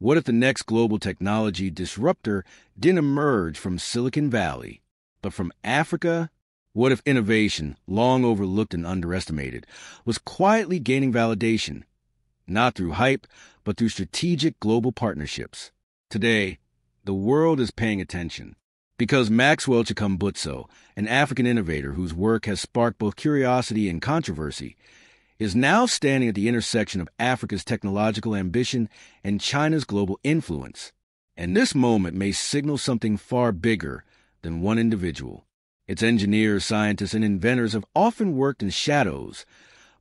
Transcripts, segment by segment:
What if the next global technology disruptor didn't emerge from Silicon Valley, but from Africa? What if innovation, long overlooked and underestimated, was quietly gaining validation, not through hype, but through strategic global partnerships? Today, the world is paying attention because Maxwell Chikumbutso, an African innovator whose work has sparked both curiosity and controversy, is now standing at the intersection of Africa's technological ambition and China's global influence. And this moment may signal something far bigger than one individual. Its engineers, scientists, and inventors have often worked in shadows,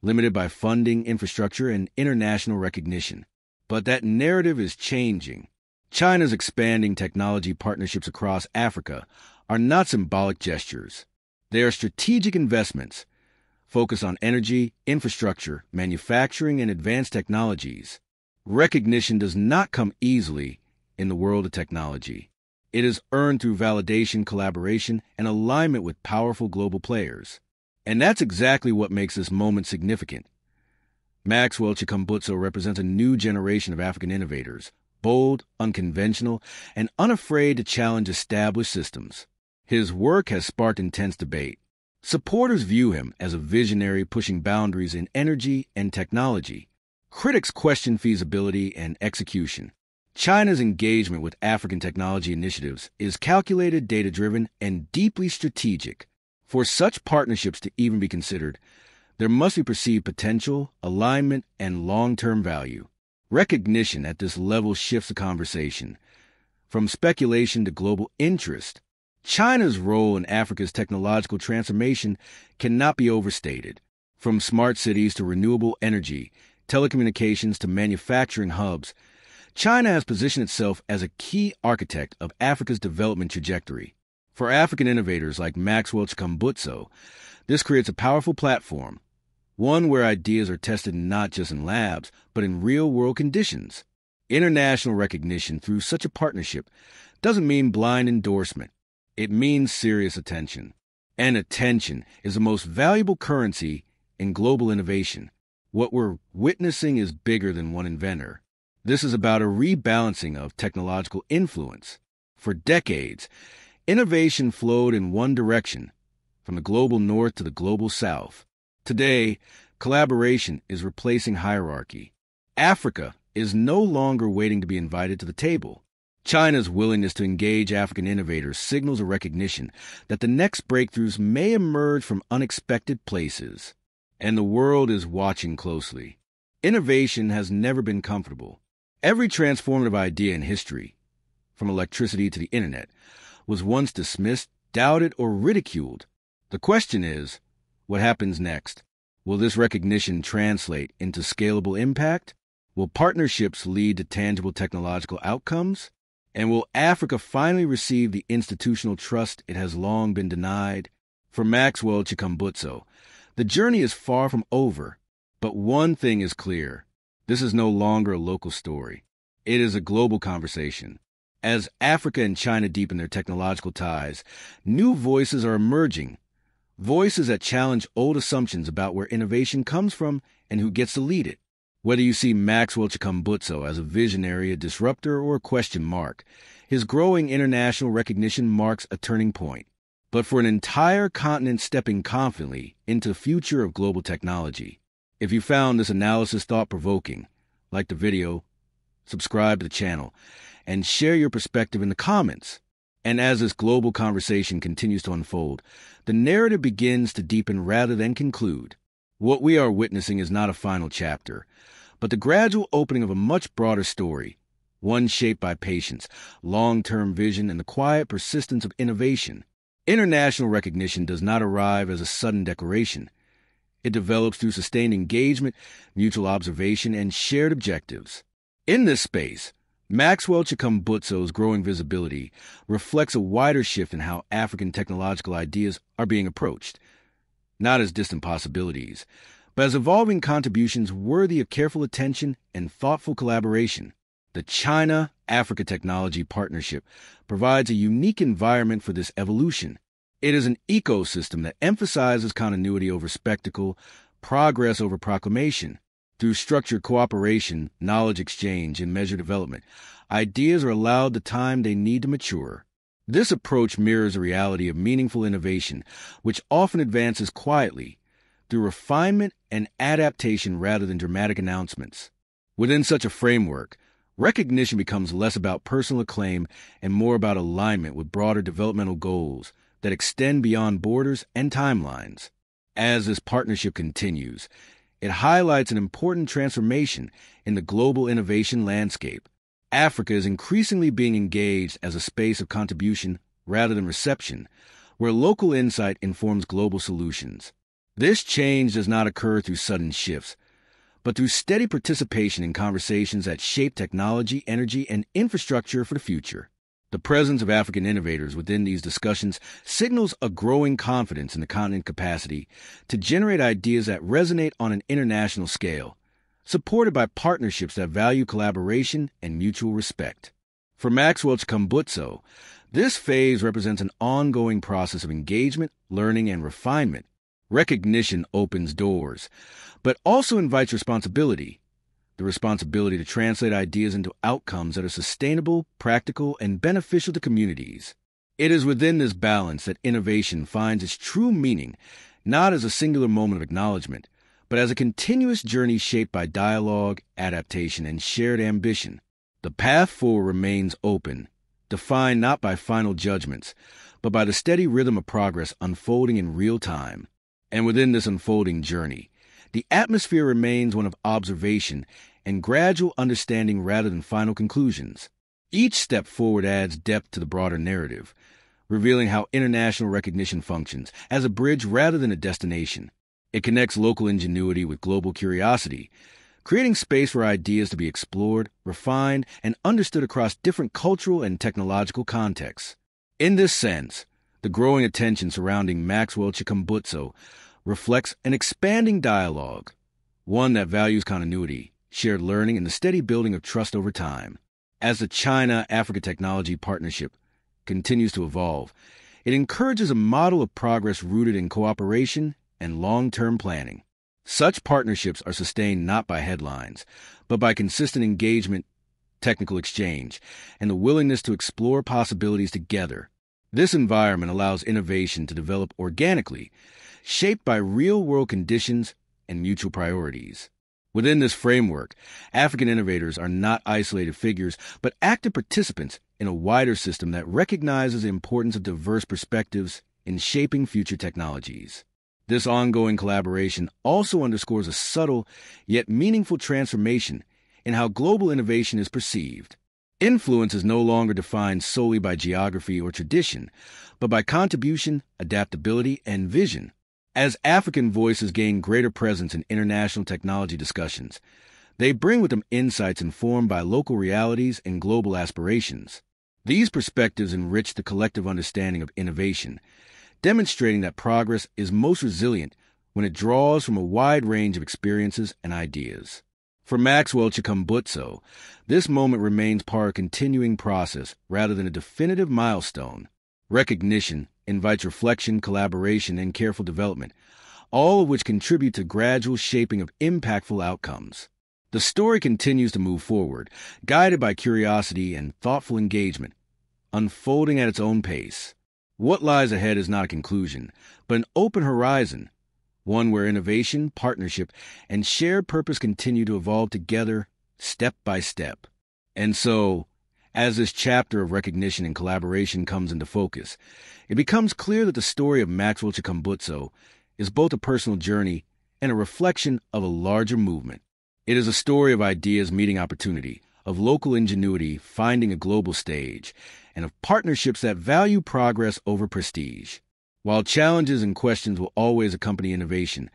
limited by funding, infrastructure, and international recognition. But that narrative is changing. China's expanding technology partnerships across Africa are not symbolic gestures. They are strategic investments, focus on energy, infrastructure, manufacturing, and advanced technologies. Recognition does not come easily in the world of technology. It is earned through validation, collaboration, and alignment with powerful global players. And that's exactly what makes this moment significant. Maxwell Chikumbutso represents a new generation of African innovators, bold, unconventional, and unafraid to challenge established systems. His work has sparked intense debate. Supporters view him as a visionary pushing boundaries in energy and technology. Critics question feasibility and execution. China's engagement with African technology initiatives is calculated, data-driven, and deeply strategic. For such partnerships to even be considered, there must be perceived potential, alignment, and long-term value. Recognition at this level shifts the conversation from speculation to global interest. China's role in Africa's technological transformation cannot be overstated. From smart cities to renewable energy, telecommunications to manufacturing hubs, China has positioned itself as a key architect of Africa's development trajectory. For African innovators like Maxwell Chikumbutso, this creates a powerful platform, one where ideas are tested not just in labs, but in real-world conditions. International recognition through such a partnership doesn't mean blind endorsement. It means serious attention. And attention is the most valuable currency in global innovation. What we're witnessing is bigger than one inventor. This is about a rebalancing of technological influence. For decades, innovation flowed in one direction, from the global north to the global south. Today, collaboration is replacing hierarchy. Africa is no longer waiting to be invited to the table. China's willingness to engage African innovators signals a recognition that the next breakthroughs may emerge from unexpected places. And the world is watching closely. Innovation has never been comfortable. Every transformative idea in history, from electricity to the internet, was once dismissed, doubted, or ridiculed. The question is, what happens next? Will this recognition translate into scalable impact? Will partnerships lead to tangible technological outcomes? And will Africa finally receive the institutional trust it has long been denied? For Maxwell Chikumbutso, the journey is far from over. But one thing is clear. This is no longer a local story. It is a global conversation. As Africa and China deepen their technological ties, new voices are emerging. Voices that challenge old assumptions about where innovation comes from and who gets to lead it. Whether you see Maxwell Chikumbutso as a visionary, a disruptor, or a question mark, his growing international recognition marks a turning point. But for an entire continent stepping confidently into the future of global technology. If you found this analysis thought-provoking, like the video, subscribe to the channel, and share your perspective in the comments. And as this global conversation continues to unfold, the narrative begins to deepen rather than conclude. What we are witnessing is not a final chapter, but the gradual opening of a much broader story, one shaped by patience, long-term vision, and the quiet persistence of innovation. International recognition does not arrive as a sudden declaration. It develops through sustained engagement, mutual observation, and shared objectives. In this space, Maxwell Chikumbutso's growing visibility reflects a wider shift in how African technological ideas are being approached. Not as distant possibilities, but as evolving contributions worthy of careful attention and thoughtful collaboration. The China-Africa Technology Partnership provides a unique environment for this evolution. It is an ecosystem that emphasizes continuity over spectacle, progress over proclamation, through structured cooperation, knowledge exchange, and measure development. Ideas are allowed the time they need to mature. This approach mirrors the reality of meaningful innovation, which often advances quietly through refinement and adaptation rather than dramatic announcements. Within such a framework, recognition becomes less about personal acclaim and more about alignment with broader developmental goals that extend beyond borders and timelines. As this partnership continues, it highlights an important transformation in the global innovation landscape. Africa is increasingly being engaged as a space of contribution rather than reception, where local insight informs global solutions. This change does not occur through sudden shifts, but through steady participation in conversations that shape technology, energy, and infrastructure for the future. The presence of African innovators within these discussions signals a growing confidence in the continent's capacity to generate ideas that resonate on an international scale, supported by partnerships that value collaboration and mutual respect. For Maxwell Chikumbutso, this phase represents an ongoing process of engagement, learning, and refinement. Recognition opens doors, but also invites responsibility. The responsibility to translate ideas into outcomes that are sustainable, practical, and beneficial to communities. It is within this balance that innovation finds its true meaning, not as a singular moment of acknowledgement, but as a continuous journey shaped by dialogue, adaptation, and shared ambition. The path forward remains open, defined not by final judgments, but by the steady rhythm of progress unfolding in real time. And within this unfolding journey, the atmosphere remains one of observation and gradual understanding rather than final conclusions. Each step forward adds depth to the broader narrative, revealing how international recognition functions as a bridge rather than a destination. It connects local ingenuity with global curiosity, creating space for ideas to be explored, refined, and understood across different cultural and technological contexts. In this sense, the growing attention surrounding Maxwell Chikumbutso reflects an expanding dialogue, one that values continuity, shared learning, and the steady building of trust over time. As the China-Africa Technology Partnership continues to evolve, it encourages a model of progress rooted in cooperation and long-term planning. Such partnerships are sustained not by headlines, but by consistent engagement, technical exchange, and the willingness to explore possibilities together. This environment allows innovation to develop organically, shaped by real-world conditions and mutual priorities. Within this framework, African innovators are not isolated figures, but active participants in a wider system that recognizes the importance of diverse perspectives in shaping future technologies. This ongoing collaboration also underscores a subtle yet meaningful transformation in how global innovation is perceived. Influence is no longer defined solely by geography or tradition, but by contribution, adaptability, and vision. As African voices gain greater presence in international technology discussions, they bring with them insights informed by local realities and global aspirations. These perspectives enrich the collective understanding of innovation, demonstrating that progress is most resilient when it draws from a wide range of experiences and ideas. For Maxwell Chikumbutso, this moment remains part of a continuing process rather than a definitive milestone. Recognition invites reflection, collaboration, and careful development, all of which contribute to gradual shaping of impactful outcomes. The story continues to move forward, guided by curiosity and thoughtful engagement, unfolding at its own pace. What lies ahead is not a conclusion, but an open horizon, one where innovation, partnership, and shared purpose continue to evolve together, step by step. And so, as this chapter of recognition and collaboration comes into focus, it becomes clear that the story of Maxwell Chikumbutso is both a personal journey and a reflection of a larger movement. It is a story of ideas meeting opportunity, of local ingenuity finding a global stage, and of partnerships that value progress over prestige. While challenges and questions will always accompany innovation,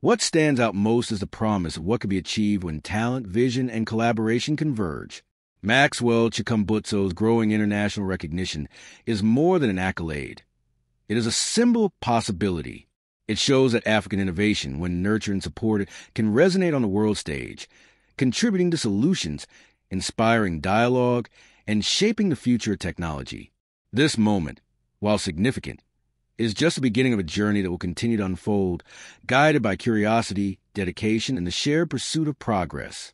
what stands out most is the promise of what could be achieved when talent, vision, and collaboration converge. Maxwell Chikumbutso's growing international recognition is more than an accolade. It is a symbol of possibility. It shows that African innovation, when nurtured and supported, can resonate on the world stage, contributing to solutions, inspiring dialogue, and shaping the future of technology. This moment, while significant, is just the beginning of a journey that will continue to unfold, guided by curiosity, dedication, and the shared pursuit of progress.